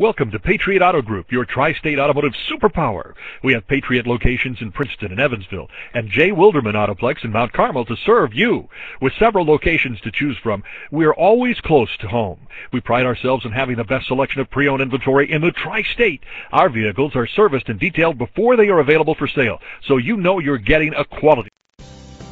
Welcome to Patriot Auto Group, your tri-state automotive superpower. We have Patriot locations in Princeton and Evansville, and Jay Wilderman Autoplex in Mount Carmel to serve you. With several locations to choose from, we are always close to home. We pride ourselves in having the best selection of pre-owned inventory in the tri-state. Our vehicles are serviced and detailed before they are available for sale, so you know you're getting a quality.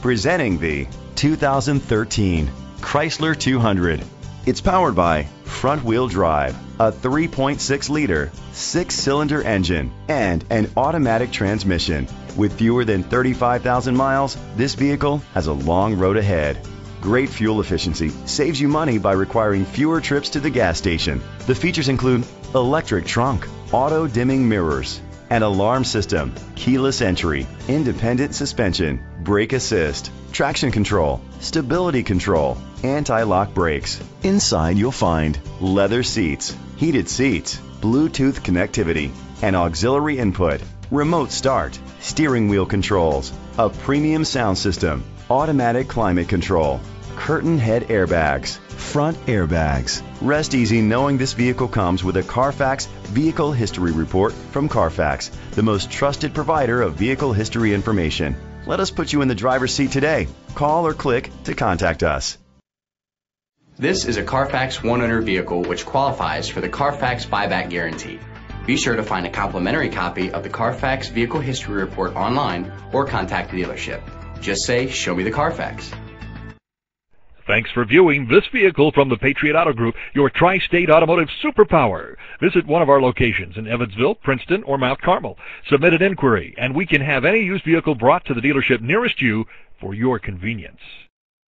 Presenting the 2013 Chrysler 200. It's powered by front-wheel drive, a 3.6-liter, 6-cylinder engine, and an automatic transmission. With fewer than 35,000 miles, this vehicle has a long road ahead. Great fuel efficiency saves you money by requiring fewer trips to the gas station. The features include electric trunk, auto-dimming mirrors, an alarm system, keyless entry, independent suspension, brake assist, traction control, stability control, anti-lock brakes. Inside you'll find leather seats, heated seats, Bluetooth connectivity, an auxiliary input, remote start, steering wheel controls, a premium sound system, automatic climate control, curtain head airbags, front airbags. Rest easy knowing this vehicle comes with a Carfax Vehicle History Report from Carfax, the most trusted provider of vehicle history information. Let us put you in the driver's seat today. Call or click to contact us. This is a Carfax One Owner vehicle which qualifies for the Carfax Buyback Guarantee. Be sure to find a complimentary copy of the Carfax Vehicle History Report online or contact the dealership. Just say, "Show me the Carfax." Thanks for viewing this vehicle from the Patriot Auto Group, your tri-state automotive superpower. Visit one of our locations in Evansville, Princeton, or Mount Carmel. Submit an inquiry, and we can have any used vehicle brought to the dealership nearest you for your convenience.